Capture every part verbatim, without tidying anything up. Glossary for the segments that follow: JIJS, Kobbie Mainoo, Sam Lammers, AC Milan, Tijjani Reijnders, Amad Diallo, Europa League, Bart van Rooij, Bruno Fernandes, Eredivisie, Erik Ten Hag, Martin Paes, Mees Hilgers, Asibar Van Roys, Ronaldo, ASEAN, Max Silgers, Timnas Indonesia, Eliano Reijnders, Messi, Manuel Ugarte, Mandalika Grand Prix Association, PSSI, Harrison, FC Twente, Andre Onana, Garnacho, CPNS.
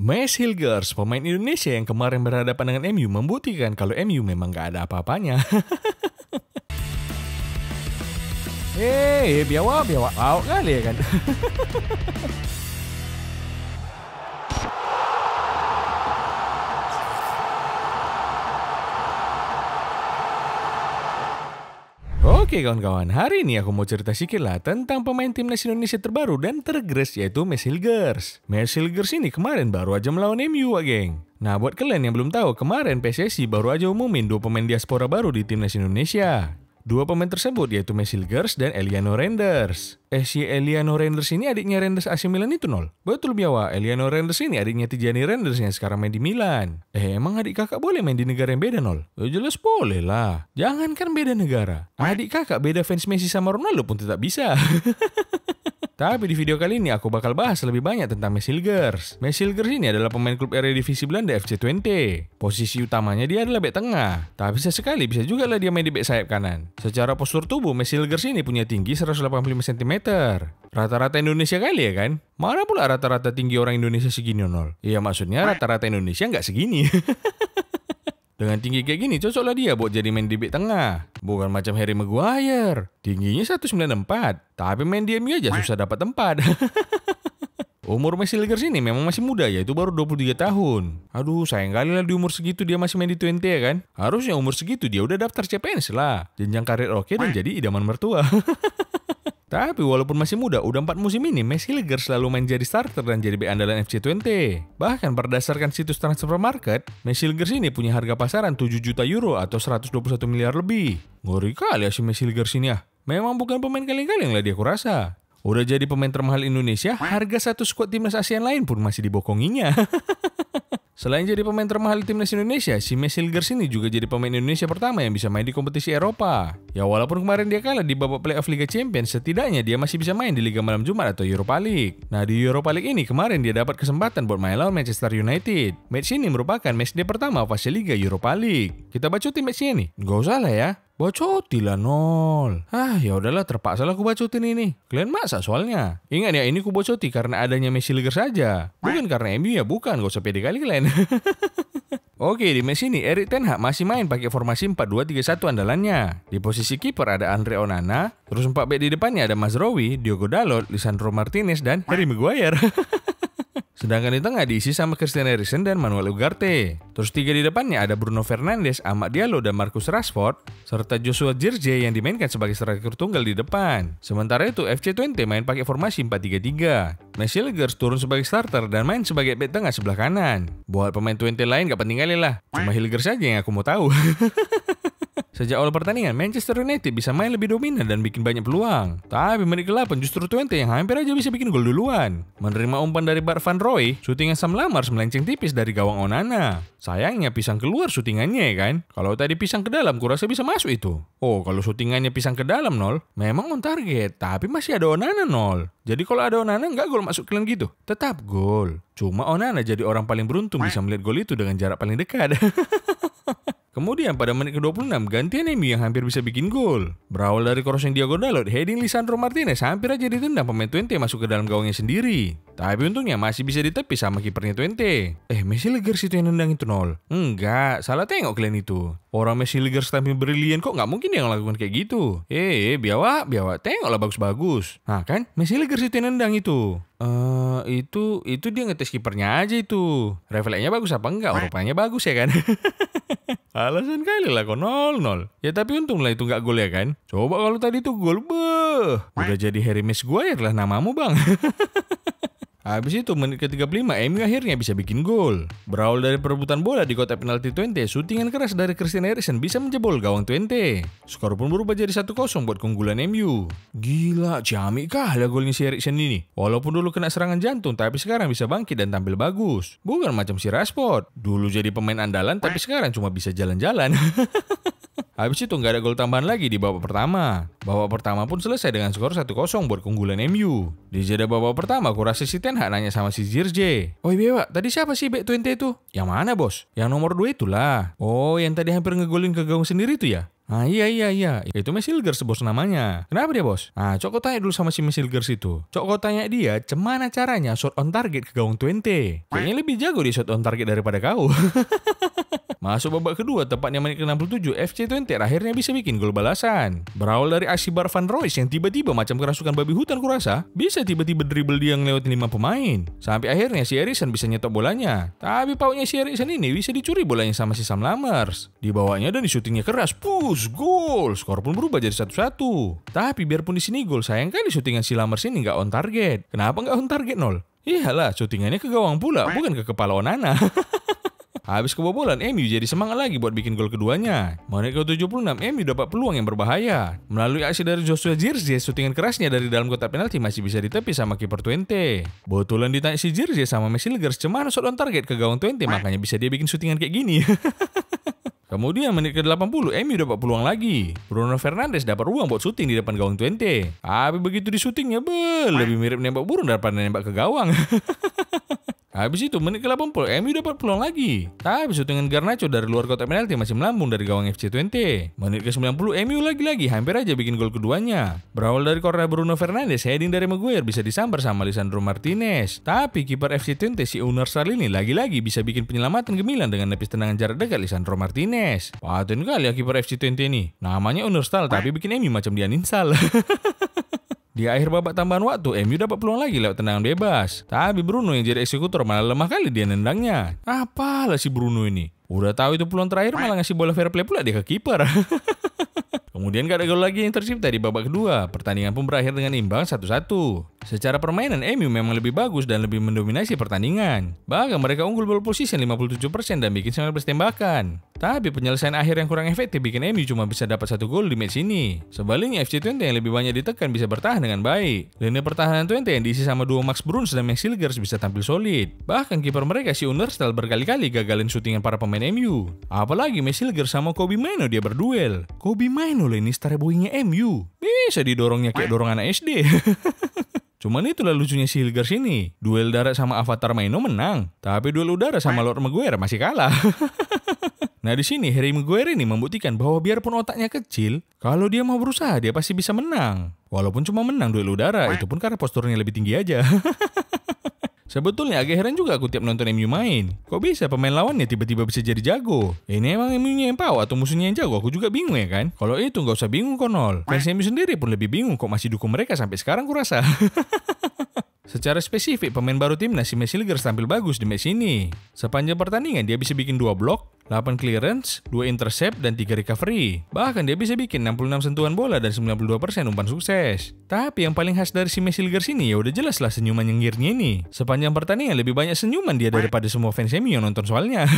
Mees Hilgers, pemain Indonesia yang kemarin berhadapan dengan M U, membuktikan kalau M U memang gak ada apa-apanya. Hei, biawa-biawa out kali ya kan. Oke kawan-kawan, hari ini aku mau cerita sedikit lah tentang pemain timnas Indonesia terbaru dan tergres, yaitu Mees Hilgers. Mees Hilgers ini kemarin baru aja melawan M U, wah geng. Nah, buat kalian yang belum tahu, kemarin P S S I baru aja umumin dua pemain diaspora baru di timnas Indonesia. Dua pemain tersebut yaitu Mees Hilgers dan Eliano Reijnders. Eh, si Eliano Reijnders ini adiknya Reijnders A C Milan itu nol. Betul biawa, Eliano Reijnders ini adiknya Tijjani Reijnders yang sekarang main di Milan. Eh, emang adik kakak boleh main di negara yang beda nol? Eh, jelas boleh lah. Jangankan beda negara, adik kakak beda fans Messi sama Ronaldo pun tetap bisa. Tapi di video kali ini aku bakal bahas lebih banyak tentang Mees Hilgers. Mees Hilgers ini adalah pemain klub Eredivisie Belanda F C Twente. Posisi utamanya dia adalah bek tengah, tapi sesekali bisa juga lah dia main di bek sayap kanan. Secara postur tubuh, Mees Hilgers ini punya tinggi seratus delapan puluh lima sentimeter. Rata-rata Indonesia kali ya kan? Mana pula rata-rata tinggi orang Indonesia segini nol? Iya maksudnya rata-rata Indonesia nggak segini. Dengan tinggi kayak gini, cocoklah dia buat jadi main di bek tengah. Bukan macam Harry Maguire. Tingginya seratus sembilan puluh empat. Tapi main di M U aja susah dapat tempat. Umur Mees Hilgers ini memang masih muda, yaitu baru dua puluh tiga tahun. Aduh, sayang kali lah di umur segitu dia masih main di Twente ya kan? Harusnya umur segitu dia udah daftar C P N S lah. Jenjang karir oke dan jadi idaman mertua. Tapi walaupun masih muda, udah empat musim ini Mees Hilgers selalu main jadi starter dan jadi bek andalan F C Twente. Bahkan berdasarkan situs transfer market, Mees Hilgers ini punya harga pasaran tujuh juta euro atau seratus dua puluh satu miliar lebih. Ngeri kali ya si Mees Hilgers ini ya. Memang bukan pemain kaleng-kaleng lah dia kurasa. Udah jadi pemain termahal Indonesia, harga satu skuad timnas ASEAN lain pun masih dibokongnya. Selain jadi pemain termahal timnas Indonesia, si Mees Hilgers ini juga jadi pemain Indonesia pertama yang bisa main di kompetisi Eropa. Ya walaupun kemarin dia kalah di babak playoff Liga Champions, setidaknya dia masih bisa main di Liga Malam Jumat atau Europa League. Nah di Europa League ini kemarin dia dapat kesempatan buat main lawan Manchester United. Match ini merupakan match day pertama fase Liga Europa League. Kita bacotin matchnya nih, nggak usah lah ya. Bacotin lah nol. Ah ya udahlah, terpaksa lah aku bacotin ini. Kalian maksa soalnya. Ingat ya, ini ku bacoti karena adanya Mees Hilgers saja. Bukan karena M U ya, bukan. Gak usah pede kali kalian. Oke, di match ini Erik Ten Hag masih main pakai formasi empat dua tiga satu andalannya. Di posisi kiper ada Andre Onana, terus empat bek di depannya ada Mazraoui, Diego Dalot, Lisandro Martinez dan Harry Maguire. Sedangkan di tengah diisi sama Christian Eriksen dan Manuel Ugarte. Terus tiga di depannya ada Bruno Fernandes, Amad Diallo, dan Marcus Rashford, serta Joshua Zirkzee yang dimainkan sebagai striker tunggal di depan. Sementara itu F C Twente main pakai formasi empat tiga tiga. Mees Hilgers turun sebagai starter dan main sebagai bek tengah sebelah kanan. Buat pemain Twente lain gak penting kali lah, cuma Hilgers aja yang aku mau tahu. Sejak awal pertandingan, Manchester United bisa main lebih dominan dan bikin banyak peluang. Tapi menit ke delapan justru Twente yang hampir aja bisa bikin gol duluan. Menerima umpan dari Bart van Rooij, syutingan Sam Lammers melenceng tipis dari gawang Onana. Sayangnya pisang keluar syutingannya ya kan? Kalau tadi pisang ke dalam, kurasa bisa masuk itu. Oh, kalau syutingannya pisang ke dalam nol, memang on target, tapi masih ada Onana nol. Jadi kalau ada Onana nggak gol masuk kalian gitu? Tetap gol. Cuma Onana jadi orang paling beruntung bisa melihat gol itu dengan jarak paling dekat. Kemudian pada menit ke dua puluh enam, gantian M U yang hampir bisa bikin gol. Berawal dari crossing Diego Dalot, heading Lisandro Martinez hampir aja ditendang pemain Twente masuk ke dalam gawangnya sendiri. Tapi untungnya masih bisa ditepis sama kipernya Twente. Eh, Mees Hilgers itu yang nendang itu nol. Enggak, salah tengok kalian itu. Orang Mees Hilgers tampil brilian kok nggak mungkin dia ngelakukan kayak gitu. Eh, biawa, biawa, tengoklah bagus-bagus. Nah kan, Mees Hilgers itu yang nendang itu. Uh, itu itu dia ngetes kipernya aja itu. Refleksnya bagus apa enggak? Rupanya bagus ya kan? Alasan kali lah kok nol nol. Ya tapi untunglah itu nggak gol ya kan? Coba kalau tadi tuh gol, beuh. Udah jadi Harry Maguire lah namamu bang. Habis itu menit ke tiga puluh lima, M U akhirnya bisa bikin gol. Berawal dari perebutan bola di kotak penalti Twente, syutingan keras dari Christian Eriksen bisa menjebol gawang Twente. Skor pun berubah jadi satu kosong buat keunggulan M U. Gila, ciamik kah lah golnya si Eriksen ini. Walaupun dulu kena serangan jantung, tapi sekarang bisa bangkit dan tampil bagus. Bukan macam si Rashford. Dulu jadi pemain andalan, tapi sekarang cuma bisa jalan-jalan. Habis itu nggak ada gol tambahan lagi di babak pertama. Babak pertama pun selesai dengan skor satu kosong buat keunggulan M U. Di jeda babak pertama, aku rasa si Ten Hag nanya sama si Zirkzee. Oi Bewa, tadi siapa sih bek Twente itu? Yang mana bos? Yang nomor dua itulah. Oh, yang tadi hampir ngegolin ke gawang sendiri itu ya? Ah iya iya iya, itu Mees Hilgers bos namanya. Kenapa dia bos? Nah, cok kau tanya dulu sama si Mees Hilgers itu. Cok kau tanya dia, cemana caranya shot on target ke gawang Twente. Kayaknya lebih jago di shot on target daripada kau. Masuk babak kedua, tepatnya menit ke enam puluh tujuh, F C Twente akhirnya bisa bikin gol balasan. Berawal dari Asibar Van Roys yang tiba-tiba macam kerasukan babi hutan kurasa, bisa tiba-tiba dribble dia ngelewatin lima pemain. Sampai akhirnya si Harrison bisa nyetop bolanya. Tapi pautnya si Harrison ini bisa dicuri bolanya sama si Sam Lammers. Dibawanya dan disutingnya keras, push! Gol, skor pun berubah jadi satu satu. Tapi biarpun di sini gol, sayang kali syutingan si Lammers ini nggak on target. Kenapa nggak on target nol? Iyalah, syutingannya ke gawang pula, bukan ke kepala Onana. Habis kebobolan, M U jadi semangat lagi buat bikin gol keduanya. Menit ke tujuh puluh enam, M U dapat peluang yang berbahaya. Melalui aksi dari Joshua Zirkzee, syutingan kerasnya dari dalam kotak penalti masih bisa ditepis sama kiper Twente. Botolan ditanya si Zirkzee sama Mees Hilgers, cemana shot on target ke gawang Twente, makanya bisa dia bikin syutingan kayak gini. Kemudian menit ke delapan puluh, M U dapat peluang lagi. Bruno Fernandes dapat ruang buat syuting di depan gawang Twente. Tapi begitu di syutingnya, bel, lebih mirip nembak burung daripada nembak ke gawang. Habis itu menit ke delapan puluh, M U dapat peluang lagi. Tapi syutingan Garnacho dari luar kotak penalti masih melambung dari gawang F C Twente. Menit ke sembilan puluh, M U lagi-lagi hampir aja bikin gol keduanya. Berawal dari corner Bruno Fernandes, heading dari Maguire bisa disambar sama Lisandro Martinez. Tapi kiper F C Twente si Unnerstall ini lagi-lagi bisa bikin penyelamatan ke Milan dengan nepis tendangan jarak dekat Lisandro Martinez. Paten kali ya kiper F C Twente ini. Namanya Unnerstall tapi bikin M U macam di uninstall. Di akhir babak tambahan waktu, M U dapat peluang lagi lewat tendangan bebas. Tapi Bruno yang jadi eksekutor malah lemah kali dia nendangnya. Apalah si Bruno ini. Udah tahu itu peluang terakhir malah ngasih bola fair play pula dia ke kiper. Kemudian gak ada gol lagi yang tercipta di babak kedua. Pertandingan pun berakhir dengan imbang satu satu. Secara permainan, M U memang lebih bagus dan lebih mendominasi pertandingan. Bahkan mereka unggul ball position lima puluh tujuh persen dan bikin sembilan belas tembakan. Tapi penyelesaian akhir yang kurang efektif bikin M U cuma bisa dapat satu gol di match ini. Sebaliknya F C Twente yang lebih banyak ditekan bisa bertahan dengan baik. Lini pertahanan Twente yang diisi sama duo Max Bruns dan Max Silgers bisa tampil solid. Bahkan kiper mereka si Unnerstall berkali-kali gagalin syutingan para pemain M U. Apalagi Max Silgers sama Kobbie Mainoo dia berduel. Kobbie Mainoo ini star boy-nya M U. Bisa didorongnya kayak dorong anak S D. Cuman itulah lucunya si Hilgers ini. Duel darat sama Avatar Maino menang, tapi duel udara sama Lord Maguire masih kalah. Nah di sini Harry Maguire ini membuktikan bahwa biarpun otaknya kecil, kalau dia mau berusaha dia pasti bisa menang. Walaupun cuma menang duel udara, itu pun karena posturnya lebih tinggi aja. Sebetulnya agak heran juga aku tiap nonton M U main. Kok bisa pemain lawannya tiba-tiba bisa jadi jago? Ini emang M U-nya yang pau atau musuhnya yang jago? Aku juga bingung ya kan? Kalau itu nggak usah bingung konol. Fans M U sendiri pun lebih bingung kok masih dukung mereka sampai sekarang kurasa. Secara spesifik, pemain baru timnas si Mees Hilgers tampil bagus di match ini. Sepanjang pertandingan dia bisa bikin dua blok, delapan clearance, dua intercept, dan tiga recovery. Bahkan dia bisa bikin enam puluh enam sentuhan bola dan sembilan puluh dua persen umpan sukses. Tapi yang paling khas dari si Mees Hilgers ini ya udah jelas lah senyuman nyengirnya ini. Sepanjang pertandingan lebih banyak senyuman dia daripada semua fans M U yang nonton soalnya.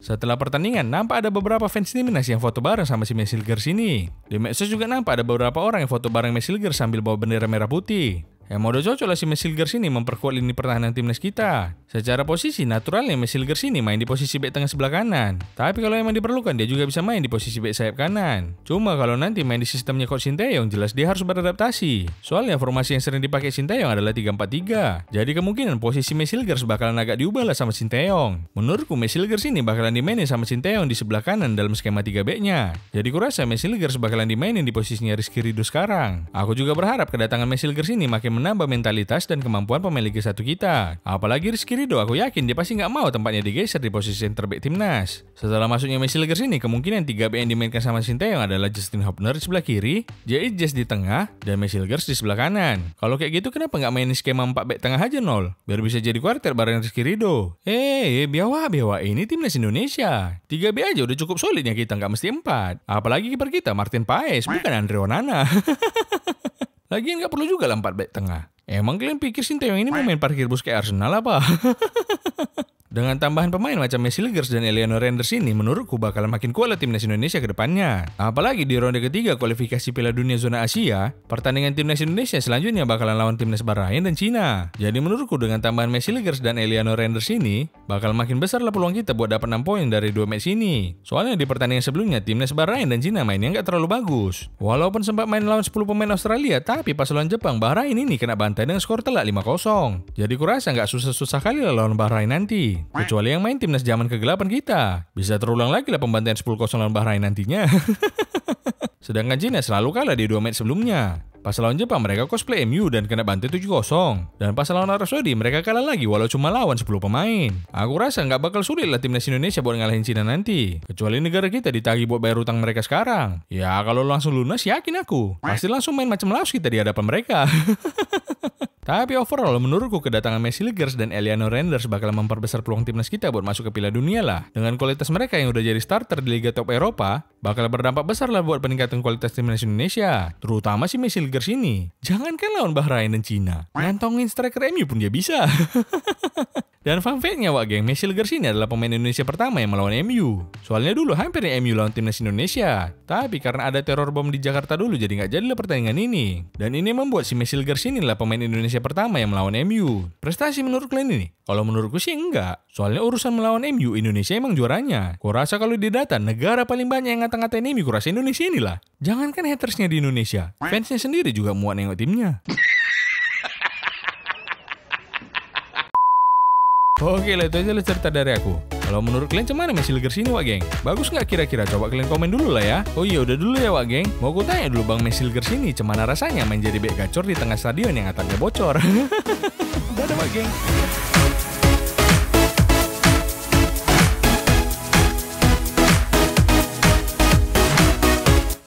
Setelah pertandingan, nampak ada beberapa fans timnas yang foto bareng sama si Mees Hilgers ini. Di medsos juga nampak ada beberapa orang yang foto bareng Mees Hilgers sambil bawa bendera merah putih. Emang udah cocok lah si Mees Hilgers ini memperkuat lini pertahanan timnas kita. Secara posisi, naturalnya Mees Hilgers ini main di posisi back tengah sebelah kanan. Tapi kalau emang diperlukan, dia juga bisa main di posisi back sayap kanan. Cuma kalau nanti main di sistemnya coach Shin Tae-yong, jelas dia harus beradaptasi. Soalnya formasi yang sering dipakai Shin Tae-yong adalah tiga empat tiga. Jadi kemungkinan posisi Mees Hilgers bakalan agak diubah lah sama Shin Tae-yong. Menurutku Mees Hilgers ini bakalan dimainin sama Shin Tae-yong di sebelah kanan dalam skema tiga back-nya. Jadi kurasa Mees Hilgers bakalan dimainin di posisinya Rizky Ridho sekarang. Aku juga berharap kedatangan Mees Hilgers ini makin menambah mentalitas dan kemampuan pemain Liga satu kita. Apalagi Rizky Ridho, aku yakin dia pasti nggak mau tempatnya digeser di posisi center back timnas. Setelah masuknya Mees Hilgers ini, kemungkinan tiga back yang dimainkan sama Shin Tae-yong adalah Justin Hopner di sebelah kiri, J I J S di tengah, dan Mees Hilgers di sebelah kanan. Kalau kayak gitu, kenapa nggak mainin skema empat back tengah aja nol? Biar bisa jadi kuartet bareng Rizky Ridho. Eh, hey, biawa-biawa ini timnas Indonesia. tiga back aja udah cukup solidnya kita, nggak mesti empat. Apalagi kiper kita Martin Paes, bukan Andre Onana. Lagian gak perlu juga lah empat back tengah. Emang kalian pikir Shin Tae-yong ini mau main parkir bus kayak Arsenal apa? Dengan tambahan pemain macam Mees Hilgers dan Eliano Reijnders ini, menurutku bakalan makin kuat timnas Indonesia ke depannya. Apalagi di ronde ketiga kualifikasi Piala Dunia Zona Asia, pertandingan timnas Indonesia selanjutnya bakalan lawan timnas Bahrain dan Cina. Jadi menurutku dengan tambahan Mees Hilgers dan Eliano Reijnders ini, bakal makin besar lah peluang kita buat dapat enam poin dari dua match ini. Soalnya di pertandingan sebelumnya timnas Bahrain dan Cina mainnya nggak terlalu bagus. Walaupun sempat main lawan sepuluh pemain Australia, tapi pas lawan Jepang Bahrain ini kena bantai dengan skor telak lima kosong. Jadi kurasa nggak susah-susah kali lah lawan Bahrain nanti. ini. Kecuali yang main timnas zaman kegelapan kita. Bisa terulang lagi lah pembantaian sepuluh kosong lawan Bahrain nantinya. Sedangkan Cina selalu kalah di dua match sebelumnya. Pas lawan Jepang mereka cosplay M U dan kena bantai tujuh kosong. Dan pas lawan Arab Saudi mereka kalah lagi walau cuma lawan sepuluh pemain. Aku rasa nggak bakal sulit lah timnas Indonesia buat ngalahin Cina nanti. Kecuali negara kita ditagih buat bayar utang mereka sekarang. Ya kalau langsung lunas yakin aku. Pasti langsung main macam Laos kita di hadapan mereka. Tapi overall menurutku kedatangan Mees Hilgers dan Eliano Reijnders bakal memperbesar peluang timnas kita buat masuk ke Piala Dunia lah. Dengan kualitas mereka yang udah jadi starter di Liga Top Eropa, bakal berdampak besar lah buat peningkatan kualitas timnas Indonesia. Terutama si Mees Hilgers ini. Jangankan lawan Bahrain dan Cina, ngantongin striker M U pun dia bisa. Dan fun fact-nya Wak Geng, Mees Hilgers ini adalah pemain Indonesia pertama yang melawan M U. Soalnya dulu hampir nih M U lawan timnas Indonesia. Tapi karena ada teror bom di Jakarta dulu jadi nggak jadilah pertandingan ini. Dan ini membuat si Mees Hilgers ini adalah pemain Indonesia pertama yang melawan M U. Prestasi menurut kalian ini? Kalau menurutku sih enggak. Soalnya urusan melawan M U, Indonesia emang juaranya. Kurasa kalau di data, negara paling banyak yang ngata-ngatain M U kurasa Indonesia inilah. Jangankan hatersnya di Indonesia, fansnya sendiri juga muak nengok timnya. Oke lah, itu aja lah cerita dari aku. Kalau menurut kalian cuman Mees Hilgers ini Wak Geng? Bagus nggak kira-kira? Coba kalian komen dulu lah ya. Oh iya udah dulu ya Wak Geng. Mau aku tanya dulu Bang Mees Hilgers ini cuman rasanya menjadi bek gacor di tengah stadion yang atapnya bocor. Dadah Wak Geng.